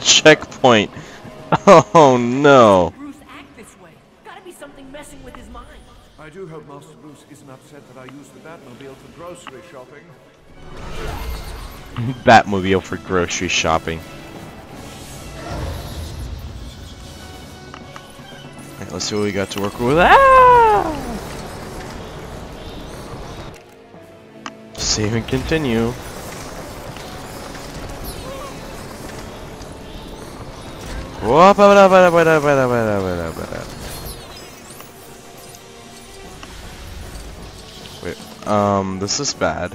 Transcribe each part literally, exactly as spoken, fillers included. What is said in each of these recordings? Checkpoint. Oh no. Bruce, act this way. Gotta be something messing with his mind. I do hope Master Bruce isn't upset that I use the Batmobile for grocery shopping. Batmobile for grocery shopping. Alright, let's see what we got to work with. Ah! Save and continue. Wait, um, this is bad.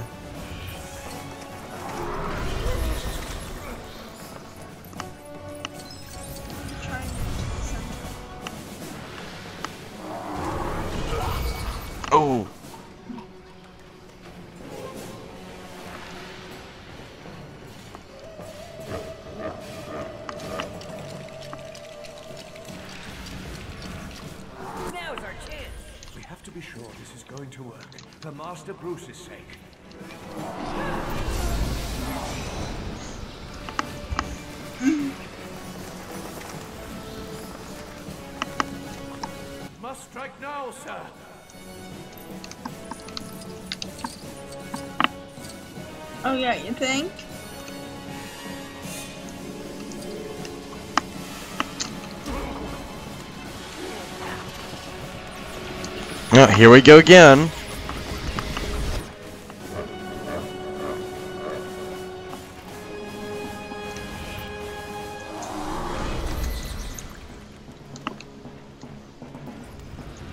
Oh. For Bruce's sake. Must strike now, sir. Oh yeah, you think? Oh, here we go again.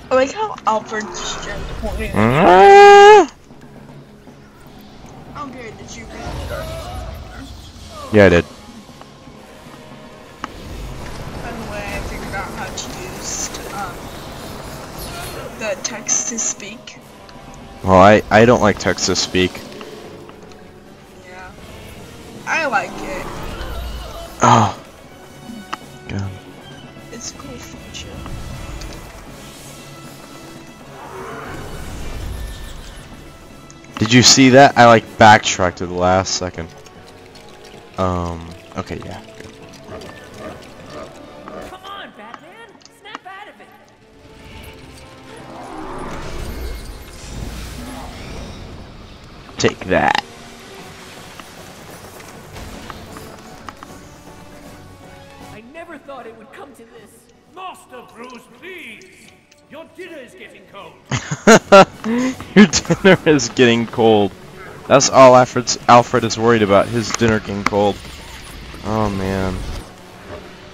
I like how Alfred's turned the point. Ah! Oh, good. Did you read it? Yeah, I did. By the way, I figured out how to use um, the text to speak. Well, I, I don't like text to speak. Yeah. I like it. Oh. God. It's a cool feature. Did you see that? I like backtracked to the last second. Um. Okay. Yeah. Good. Come on, Batman! Snap out of it. Take that. I never thought it would come to this. Master Bruce, please. Your dinner is getting cold. Your dinner is getting cold. That's all Alfred's, Alfred is worried about, his dinner getting cold. Oh man.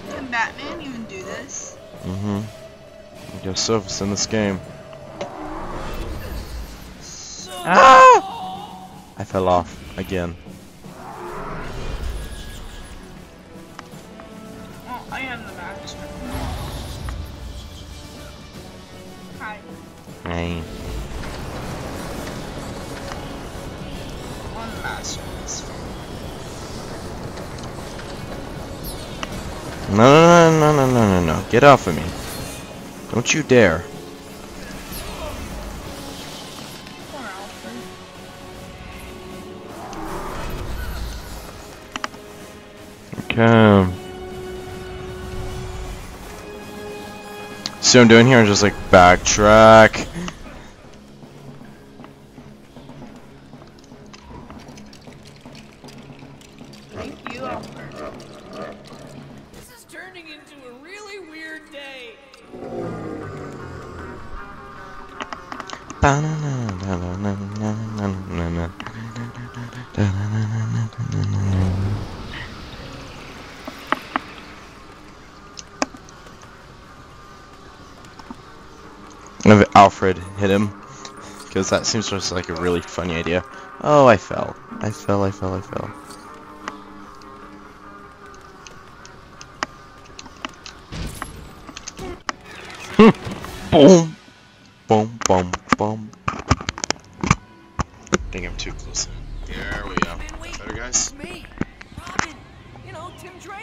Can Batman even do this? Mm-hmm. I guess so, it's in this game. So ah! I fell off again. Well, I am the master. Hi. Hey. One master is fine. No, no, no, no, no, no, no. Get off of me. Don't you dare. Poor Alfred. Okay. See what I'm doing here? I'm just like backtrack. Thank you, Alfred. This is turning into a really weird day. Alfred hit him, because that seems just like a really funny idea. Oh, I fell. I fell, I fell, I fell. Boom. Boom, boom, boom. I think I'm too close. There we go. Better, guys? Me, Robin, you know, Tim Drake.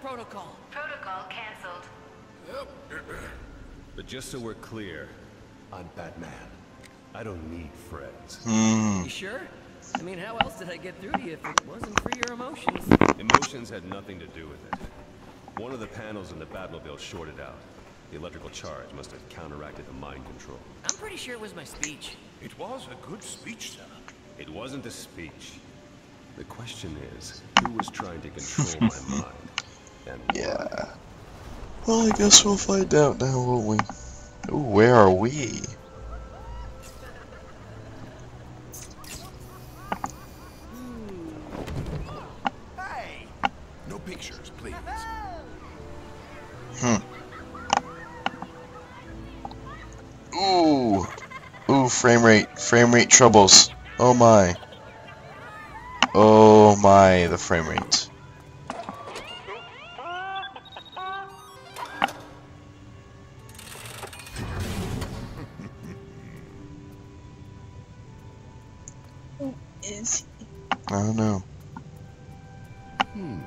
protocol. Protocol canceled. Yep. But just so we're clear, I'm Batman. I don't need friends. Mm. You sure? I mean, how else did I get through to you if it wasn't for your emotions? Emotions had nothing to do with it. One of the panels in the Batmobile shorted out. The electrical charge must have counteracted the mind control. I'm pretty sure it was my speech. It was a good speech, sir. It wasn't a speech. The question is, who was trying to control my mind? And yeah. Well, I guess we'll find out now, won't we? Ooh, where are we? Hey! No pictures, please. Hmm. Ooh. Ooh, frame rate. Frame rate troubles. Oh my. Oh my, the frame rate. Who is he? I don't know. Hmm.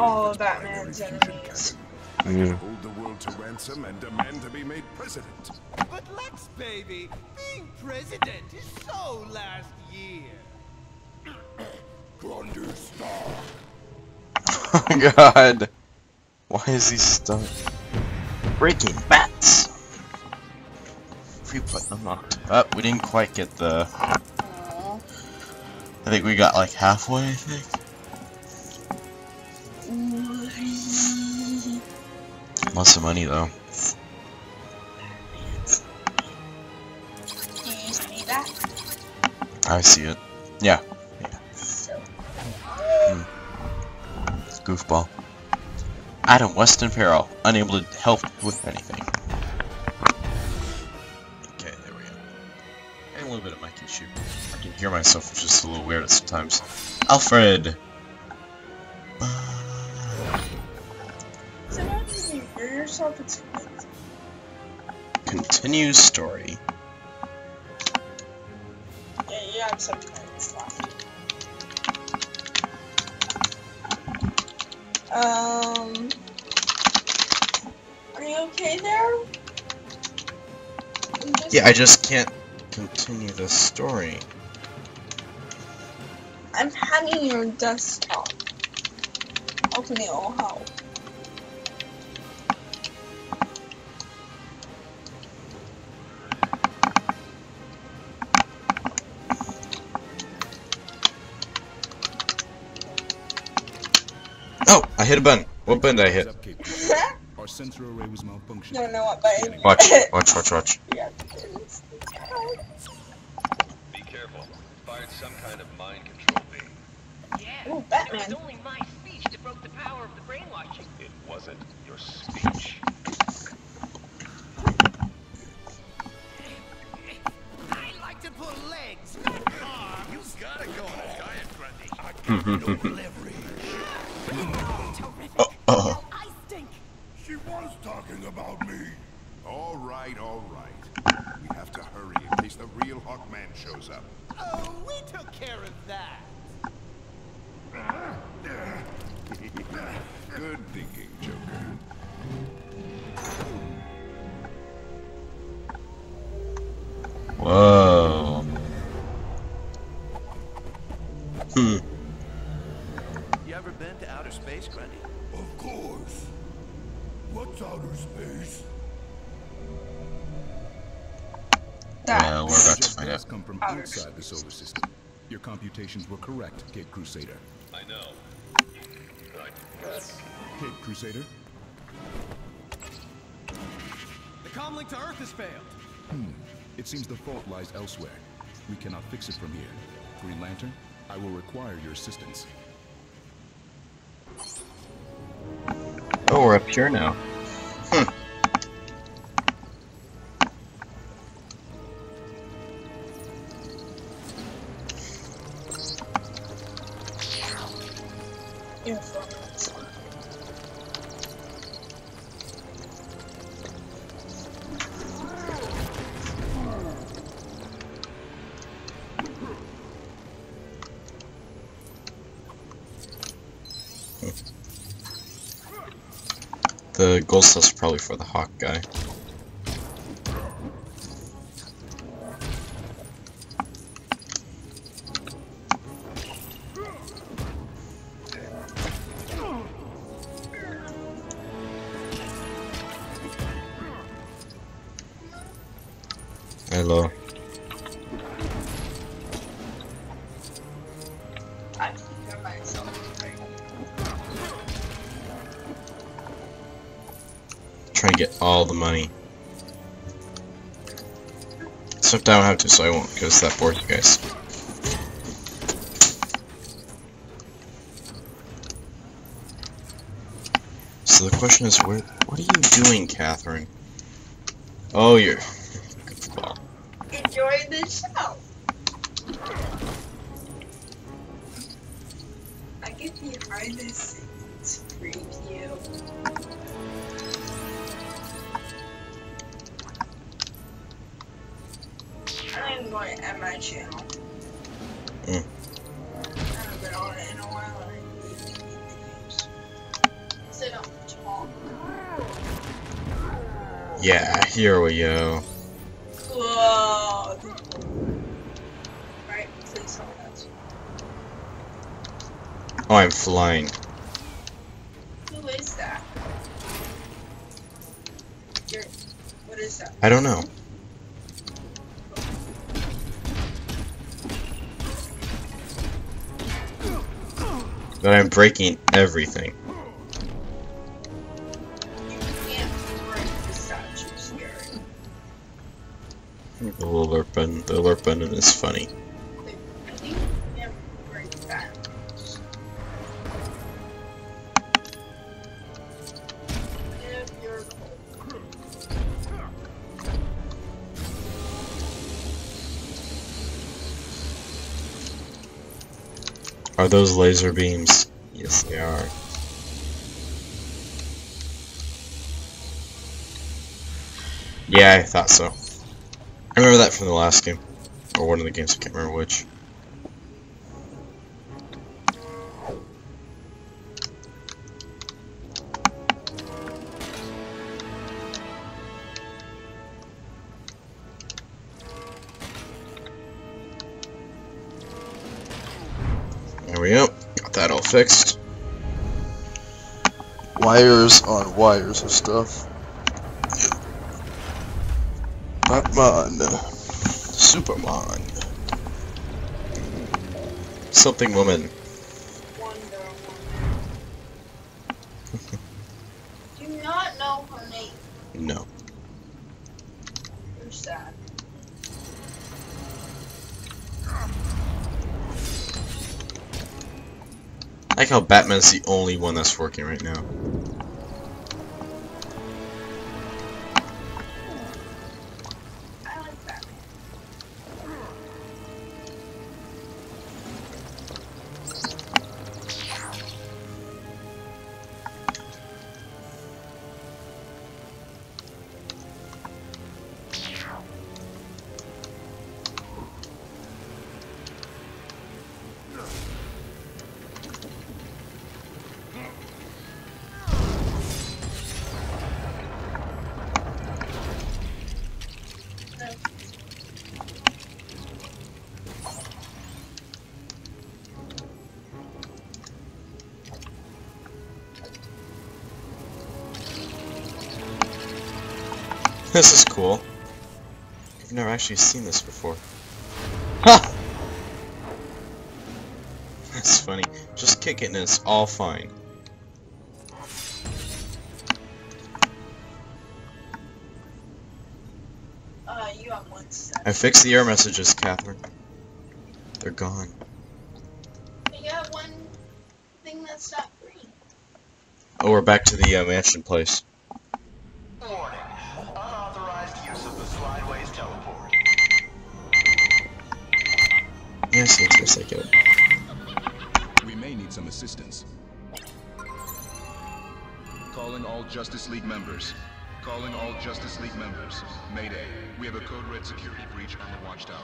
Oh, Batman's enemies. Yeah. Hold the world to ransom and demand to be made president. But Lex, baby, being president is so last year. Grundy star. Oh my God. Why is he stuck? Breaking bats. Free play unlocked. Oh, we didn't quite get the. Aww. I think we got like halfway. I think. Lots of money though. Do you see that? I see it. Yeah. Yeah. So. Hmm. Goofball. Adam West in peril, unable to help with anything. Okay, there we go. And a little bit of mic issue. I can hear myself, which is a little weird sometimes. Alfred. Continue story. Yeah, you have some kind of stuff. Um, are you okay there? Yeah, I just can't continue the story. I'm hacking your desktop. Hopefully it'll help. I hit a button. What button did I hit? Our sensor array was malfunctioning. Don't know what button. Watch, watch, watch, watch. Yeah. Be careful. Fired some kind of mind control thing. Yeah. Ooh, Batman. It was only my speech that broke the power of the brainwashing. It wasn't your speech. I like to pull legs, not arms. You gotta go on a diet, Grundy. I got no leverage. Oh, oh. I stink. She was talking about me. All right, all right. We have to hurry in case the real Hawkman shows up. Oh, we took care of that. Good thinking, Joker. Whoa. Hmm. Been to outer space, Grundy? Of course. What's outer space? That. Well, we're about to find out. Come from outside the solar system. Your computations were correct, Kid Crusader. I know. Kid Crusader. The comlink to Earth has failed. Hmm. It seems the fault lies elsewhere. We cannot fix it from here. Green Lantern, I will require your assistance. Oh, we're up here now. Hmm. The gold stuff's probably for the Hawk guy. Hello. Try to get all the money. Except I don't have to, so I won't, because that bores you guys. So the question is, where, what are you doing, Catherine? Oh, you're... Enjoy the show! I get behind this preview. I'm going to end my channel. Mm. I haven't been on it in a while and I need to make videos. Sit up, Jamal. Yeah, here we go. Whoa. Right, please hold that. Oh, I'm flying. Who is that? You're, what is that? I don't know. But I'm breaking everything. You can't break the statues here. The little alert button, the alert button is funny. I think you can't break that. Are those laser beams? Yes, they are. Yeah, I thought so. I remember that from the last game. Or one of the games, I can't remember which. Fixed. Wires on wires and stuff. Batman. Superman. Something woman. Wonder Woman. Do you not know her name? No. You're sad. I like how Batman's the only one that's working right now. I like Batman. This is cool. I've never actually seen this before. Ha! That's funny. Just kick it and it's all fine. Uh, you have one step. I fixed the error messages, Catherine. They're gone. But you have one thing that's not green. Oh, we're back to the uh, mansion place. We may need some assistance. Calling all Justice League members. Calling all Justice League members. Mayday. We have a code red security breach on the watchtower.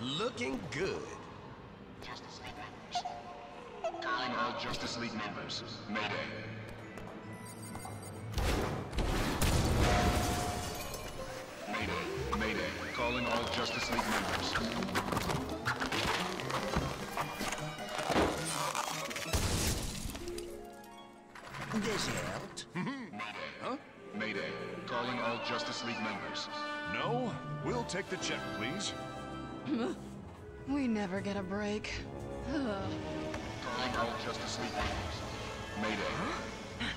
Looking good. Justice League members. Calling all Justice League members. Mayday. Justice League members. This helped. Mayday, huh? Mayday. Calling all Justice League members. No, we'll take the check, please. We never get a break. Calling all Justice League members. Mayday.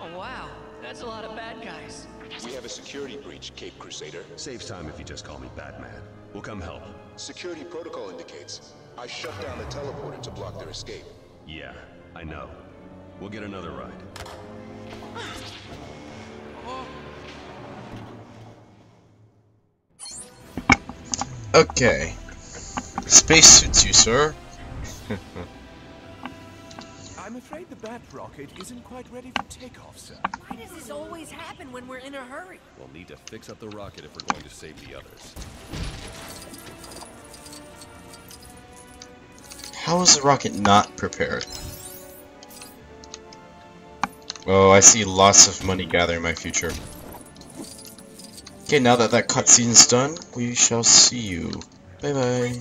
Oh, wow. That's a lot of bad guys. We have a security breach, Caped Crusader. Saves time if you just call me Batman. We'll come help. Security protocol indicates I shut down the teleporter to block their escape. Yeah, I know. We'll get another ride. Okay. Space suits you, sir. I'm afraid the Bat Rocket isn't quite ready for takeoff, sir. Why does this always happen when we're in a hurry? We'll need to fix up the rocket if we're going to save the others. How is the rocket not prepared? Oh, I see lots of money gathering in my future. Okay, now that that cutscene's done, we shall see you. Bye-bye.